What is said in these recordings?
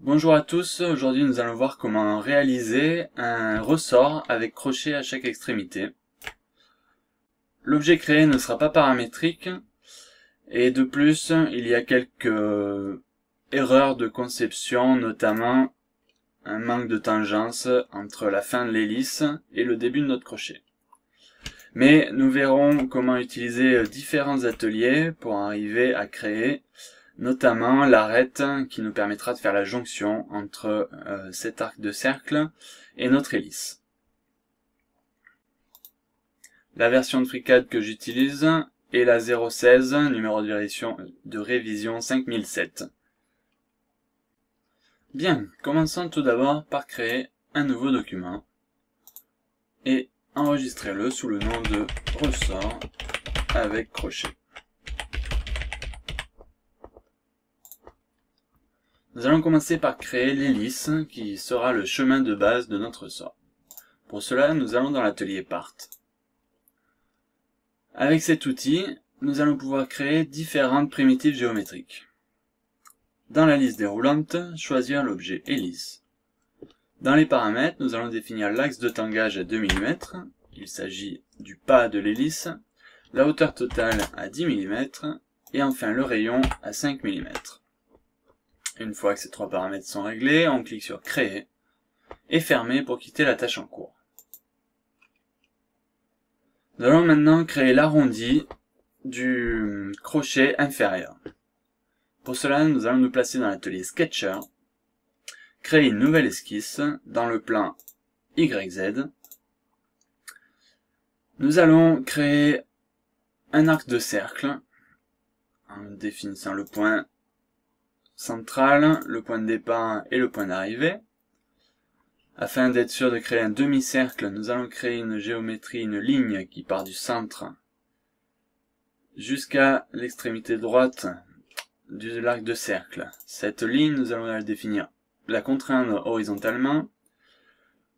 Bonjour à tous, aujourd'hui nous allons voir comment réaliser un ressort avec crochet à chaque extrémité. L'objet créé ne sera pas paramétrique et de plus il y a quelques erreur de conception, notamment un manque de tangence entre la fin de l'hélice et le début de notre crochet. Mais nous verrons comment utiliser différents ateliers pour arriver à créer notamment l'arête qui nous permettra de faire la jonction entre cet arc de cercle et notre hélice. La version de FreeCAD que j'utilise est la 016, numéro de révision 5007. Bien, commençons tout d'abord par créer un nouveau document et enregistrez-le sous le nom de ressort avec crochet. Nous allons commencer par créer l'hélice qui sera le chemin de base de notre ressort. Pour cela, nous allons dans l'atelier Part. Avec cet outil, nous allons pouvoir créer différentes primitives géométriques. Dans la liste déroulante, choisir l'objet hélice. Dans les paramètres, nous allons définir l'axe de tangage à 2 mm. Il s'agit du pas de l'hélice, la hauteur totale à 10 mm et enfin le rayon à 5 mm. Une fois que ces trois paramètres sont réglés, on clique sur Créer et Fermer pour quitter la tâche en cours. Nous allons maintenant créer l'arrondi du crochet inférieur. Pour cela, nous allons nous placer dans l'atelier Sketcher, créer une nouvelle esquisse dans le plan YZ. Nous allons créer un arc de cercle en définissant le point central, le point de départ et le point d'arrivée. Afin d'être sûr de créer un demi-cercle, nous allons créer une géométrie, une ligne qui part du centre jusqu'à l'extrémité droite de l'arc de cercle. Cette ligne, nous allons la définir, la contraindre horizontalement.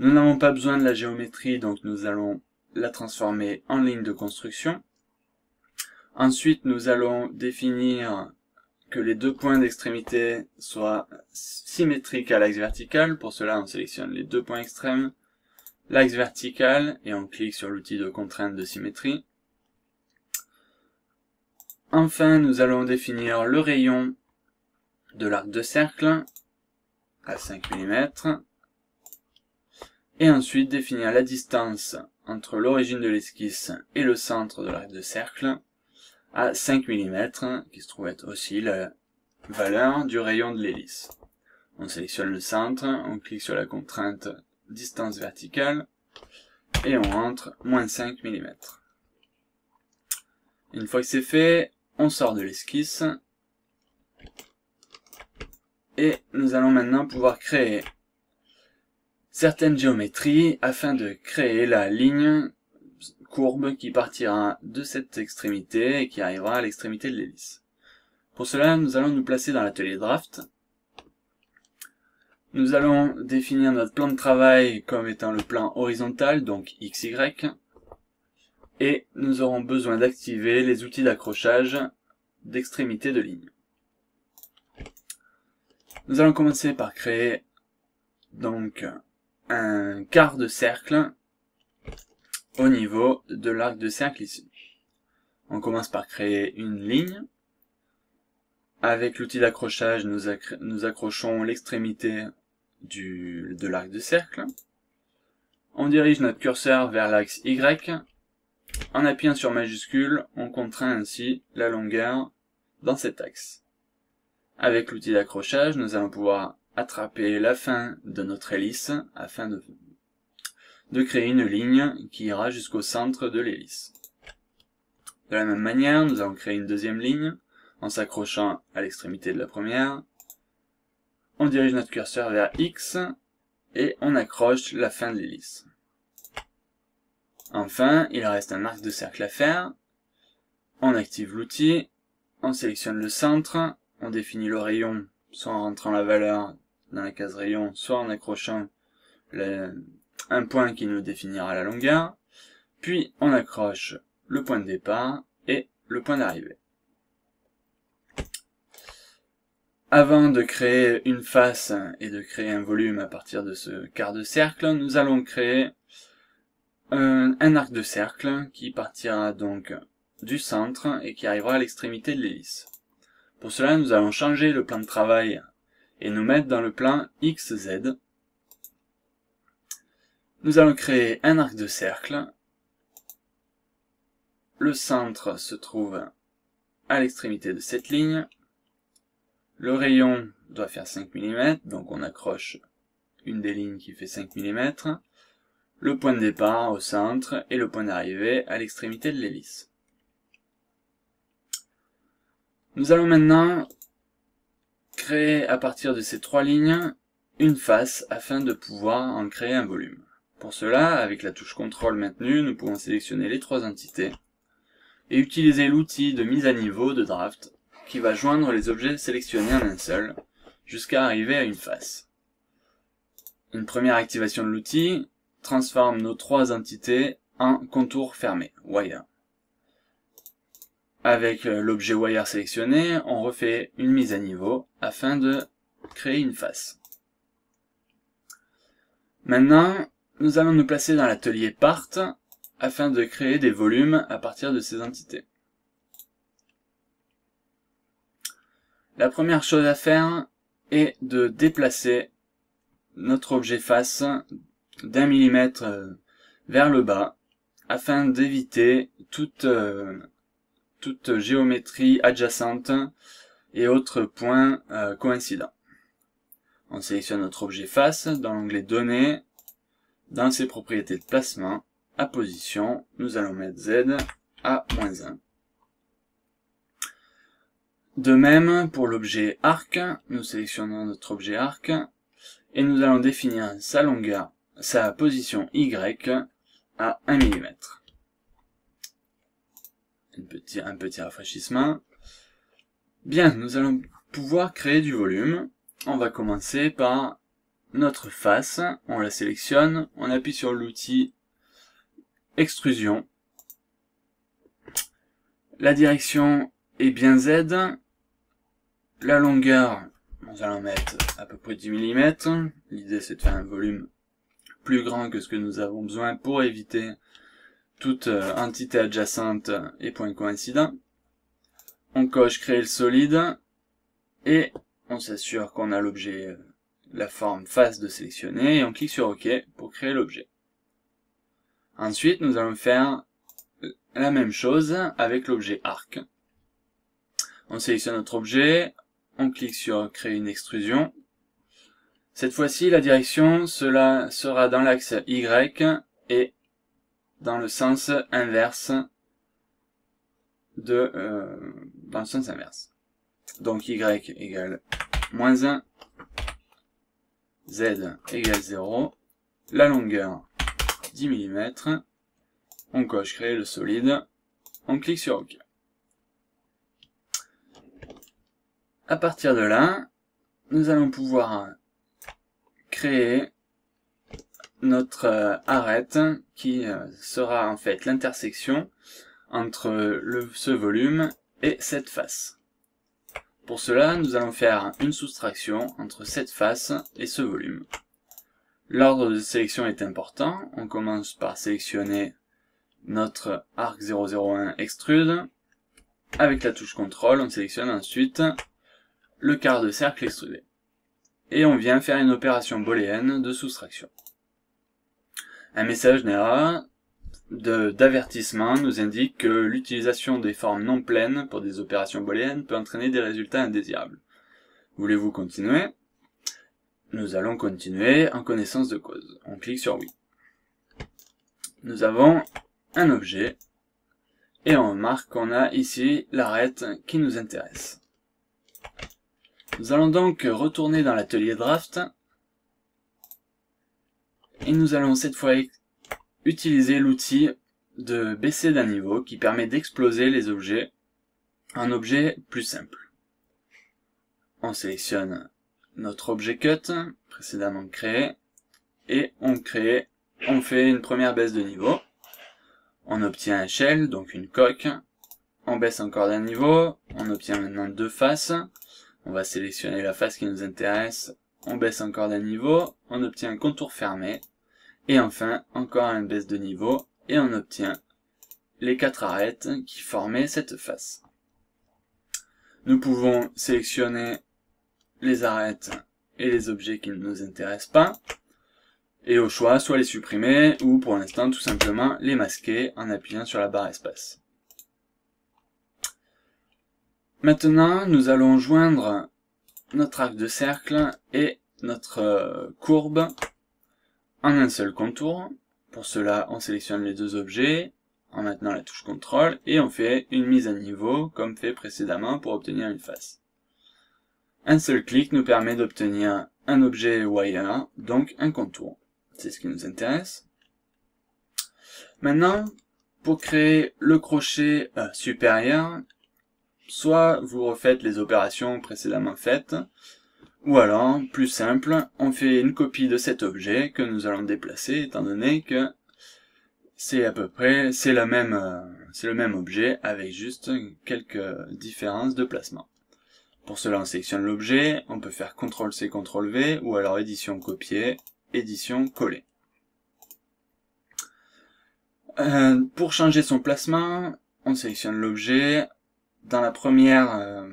Nous n'avons pas besoin de la géométrie, donc nous allons la transformer en ligne de construction. Ensuite, nous allons définir que les deux points d'extrémité soient symétriques à l'axe vertical. Pour cela, on sélectionne les deux points extrêmes, l'axe vertical, et on clique sur l'outil de contrainte de symétrie. Enfin, nous allons définir le rayon de l'arc de cercle à 5 mm. Et ensuite, définir la distance entre l'origine de l'esquisse et le centre de l'arc de cercle à 5 mm, qui se trouve être aussi la valeur du rayon de l'hélice. On sélectionne le centre, on clique sur la contrainte distance verticale et on rentre moins 5 mm. Une fois que c'est fait, on sort de l'esquisse et nous allons maintenant pouvoir créer certaines géométries afin de créer la ligne courbe qui partira de cette extrémité et qui arrivera à l'extrémité de l'hélice. Pour cela, nous allons nous placer dans l'atelier Draft. Nous allons définir notre plan de travail comme étant le plan horizontal, donc XY. Et nous aurons besoin d'activer les outils d'accrochage d'extrémité de ligne. Nous allons commencer par créer donc un quart de cercle au niveau de l'arc de cercle ici. On commence par créer une ligne. Avec l'outil d'accrochage, nous accrochons l'extrémité de l'arc de cercle. On dirige notre curseur vers l'axe Y. En appuyant sur majuscule, on contraint ainsi la longueur dans cet axe. Avec l'outil d'accrochage, nous allons pouvoir attraper la fin de notre hélice afin de créer une ligne qui ira jusqu'au centre de l'hélice. De la même manière, nous allons créer une deuxième ligne en s'accrochant à l'extrémité de la première. On dirige notre curseur vers X et on accroche la fin de l'hélice. Enfin, il reste un arc de cercle à faire. On active l'outil, on sélectionne le centre, on définit le rayon soit en rentrant la valeur dans la case rayon, soit en accrochant un point qui nous définira la longueur, puis on accroche le point de départ et le point d'arrivée. Avant de créer une face et de créer un volume à partir de ce quart de cercle, nous allons créer un arc de cercle qui partira donc du centre et qui arrivera à l'extrémité de l'hélice. Pour cela, nous allons changer le plan de travail et nous mettre dans le plan XZ. Nous allons créer un arc de cercle. Le centre se trouve à l'extrémité de cette ligne. Le rayon doit faire 5 mm, donc on accroche une des lignes qui fait 5 mm. Le point de départ au centre et le point d'arrivée à l'extrémité de l'hélice. Nous allons maintenant créer à partir de ces trois lignes une face afin de pouvoir en créer un volume. Pour cela, avec la touche CTRL maintenue, nous pouvons sélectionner les trois entités et utiliser l'outil de mise à niveau de Draft qui va joindre les objets sélectionnés en un seul jusqu'à arriver à une face. Une première activation de l'outil transforme nos trois entités en contours fermés, wire. Avec l'objet wire sélectionné, on refait une mise à niveau afin de créer une face. Maintenant, nous allons nous placer dans l'atelier Part afin de créer des volumes à partir de ces entités. La première chose à faire est de déplacer notre objet face d'un millimètre vers le bas afin d'éviter toute géométrie adjacente et autres points coïncidents. On sélectionne notre objet face dans l'onglet Données, dans ses propriétés de placement, à position, nous allons mettre Z à -1. De même pour l'objet arc, nous sélectionnons notre objet arc et nous allons définir sa longueur, sa position Y à 1 mm. Un petit rafraîchissement. Bien, nous allons pouvoir créer du volume. On va commencer par notre face. On la sélectionne, on appuie sur l'outil extrusion. La direction est bien Z. La longueur, nous allons mettre à peu près 10 mm. L'idée c'est de faire un volume plus grand que ce que nous avons besoin pour éviter toute entité adjacente et point coïncident. On coche créer le solide et on s'assure qu'on a l'objet, la forme face de sélectionner et on clique sur OK pour créer l'objet. Ensuite, nous allons faire la même chose avec l'objet arc. On sélectionne notre objet, on clique sur créer une extrusion. Cette fois-ci, la direction sera dans l'axe Y et dans le sens inverse donc y égale -1, z égale 0, la longueur 10 mm, on coche créer le solide, on clique sur OK. À partir de là, nous allons pouvoir créer notre arête qui sera en fait l'intersection entre ce volume et cette face. Pour cela, nous allons faire une soustraction entre cette face et ce volume. L'ordre de sélection est important. On commence par sélectionner notre arc 001 extrude. Avec la touche CTRL, on sélectionne ensuite le quart de cercle extrudé. Et on vient faire une opération booléenne de soustraction. Un message d'erreur d'avertissement nous indique que l'utilisation des formes non pleines pour des opérations booléennes peut entraîner des résultats indésirables. Voulez-vous continuer? Nous allons continuer en connaissance de cause. On clique sur oui. Nous avons un objet et on remarque qu'on a ici l'arête qui nous intéresse. Nous allons donc retourner dans l'atelier Draft. Et nous allons cette fois utiliser l'outil de baisser d'un niveau qui permet d'exploser les objets en objets plus simples. On sélectionne notre objet cut précédemment créé, et on fait une première baisse de niveau, on obtient un shell, donc une coque, on baisse encore d'un niveau, on obtient maintenant deux faces, on va sélectionner la face qui nous intéresse, on baisse encore d'un niveau, on obtient un contour fermé, et enfin encore une baisse de niveau, et on obtient les quatre arêtes qui formaient cette face. Nous pouvons sélectionner les arêtes et les objets qui ne nous intéressent pas, et au choix, soit les supprimer, ou pour l'instant, tout simplement, les masquer en appuyant sur la barre espace. Maintenant, nous allons joindre notre arc de cercle et notre courbe en un seul contour. Pour cela, on sélectionne les deux objets, en maintenant la touche CTRL, et on fait une mise à niveau, comme fait précédemment pour obtenir une face. Un seul clic nous permet d'obtenir un objet wire, donc un contour. C'est ce qui nous intéresse. Maintenant, pour créer le crochet supérieur, soit vous refaites les opérations précédemment faites, ou alors, plus simple, on fait une copie de cet objet que nous allons déplacer, étant donné que c'est à peu près, c'est le même objet avec juste quelques différences de placement. Pour cela, on sélectionne l'objet, on peut faire CTRL-C, CTRL-V, ou alors édition copier, édition coller. Pour changer son placement, on sélectionne l'objet. Dans la première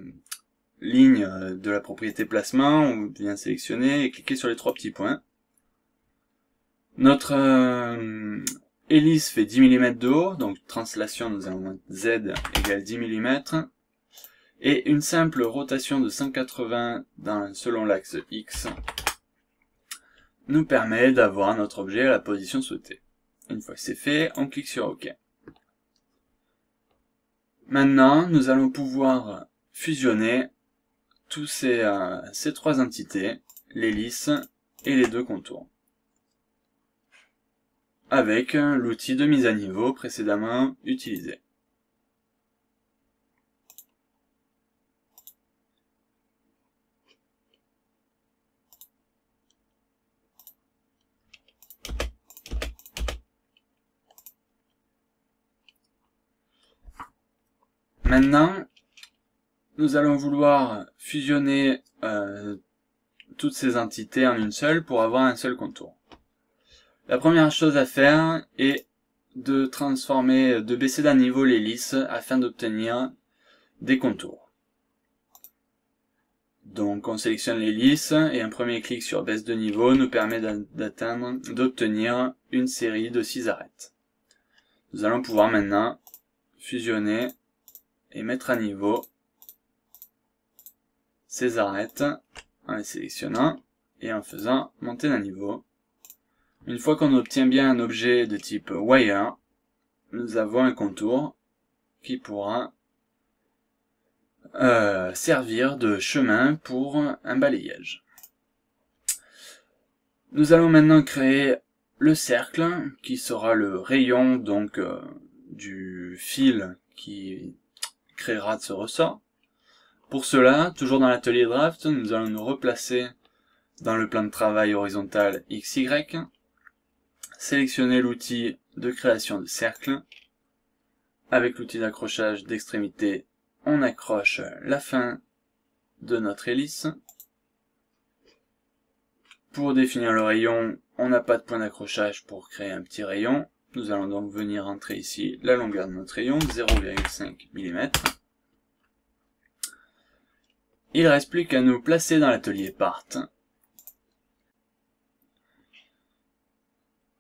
ligne de la propriété placement, on vient sélectionner et cliquer sur les trois petits points. Notre hélice fait 10 mm de haut, donc translation, nous allons mettre Z égale 10 mm. Et une simple rotation de 180 selon l'axe X nous permet d'avoir notre objet à la position souhaitée. Une fois que c'est fait, on clique sur OK. Maintenant, nous allons pouvoir fusionner tous ces trois entités, l'hélice et les deux contours, avec l'outil de mise à niveau précédemment utilisé. Maintenant, nous allons vouloir fusionner toutes ces entités en une seule pour avoir un seul contour. La première chose à faire est de transformer, de baisser d'un niveau l'hélice afin d'obtenir des contours. Donc on sélectionne l'hélice et un premier clic sur baisse de niveau nous permet d'obtenir une série de 6 arêtes. Nous allons pouvoir maintenant fusionner et mettre à niveau ces arêtes en les sélectionnant et en faisant monter d'un niveau. Une fois qu'on obtient bien un objet de type wire, nous avons un contour qui pourra servir de chemin pour un balayage. Nous allons maintenant créer le cercle qui sera le rayon donc du fil qui créera de ce ressort. Pour cela, toujours dans l'atelier Draft, nous allons nous replacer dans le plan de travail horizontal XY, sélectionner l'outil de création de cercle. Avec l'outil d'accrochage d'extrémité, on accroche la fin de notre hélice. Pour définir le rayon, on n'a pas de point d'accrochage pour créer un petit rayon. Nous allons donc venir entrer ici la longueur de notre rayon, 0,5 mm. Il ne reste plus qu'à nous placer dans l'atelier Part.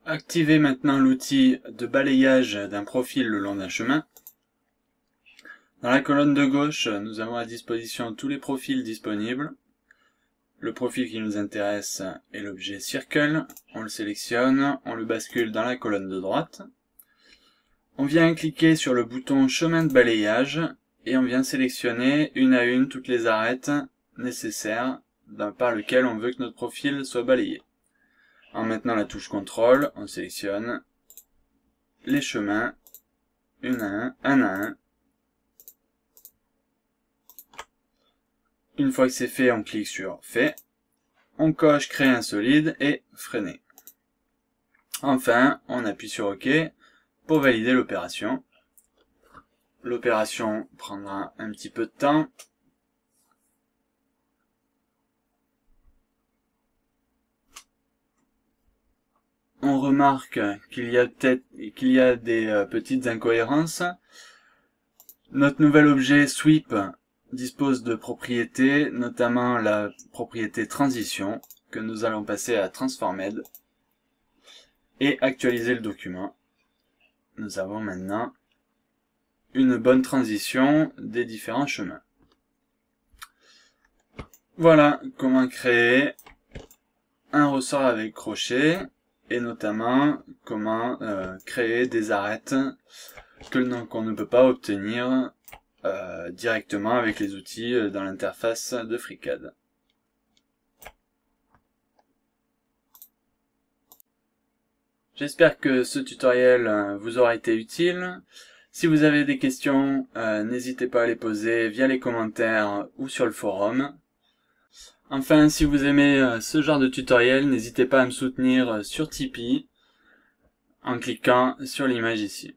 Activez maintenant l'outil de balayage d'un profil le long d'un chemin. Dans la colonne de gauche, nous avons à disposition tous les profils disponibles. Le profil qui nous intéresse est l'objet Circle, on le sélectionne, on le bascule dans la colonne de droite. On vient cliquer sur le bouton chemin de balayage et on vient sélectionner une à une toutes les arêtes nécessaires par lesquelles on veut que notre profil soit balayé. En maintenant la touche CTRL, on sélectionne les chemins, une à un, un à un. Une fois que c'est fait, on clique sur « Fait ». on coche créer un solide et freiner. Enfin, on appuie sur OK pour valider l'opération. L'opération prendra un petit peu de temps. On remarque qu'il y a des petites incohérences. Notre nouvel objet sweep dispose de propriétés, notamment la propriété transition, que nous allons passer à transformed et actualiser le document. Nous avons maintenant une bonne transition des différents chemins. Voilà comment créer un ressort avec crochet et notamment comment créer des arêtes qu'on ne peut pas obtenir directement avec les outils dans l'interface de FreeCAD. J'espère que ce tutoriel vous aura été utile. Si vous avez des questions, n'hésitez pas à les poser via les commentaires ou sur le forum. Enfin, si vous aimez ce genre de tutoriel, n'hésitez pas à me soutenir sur Tipeee en cliquant sur l'image ici.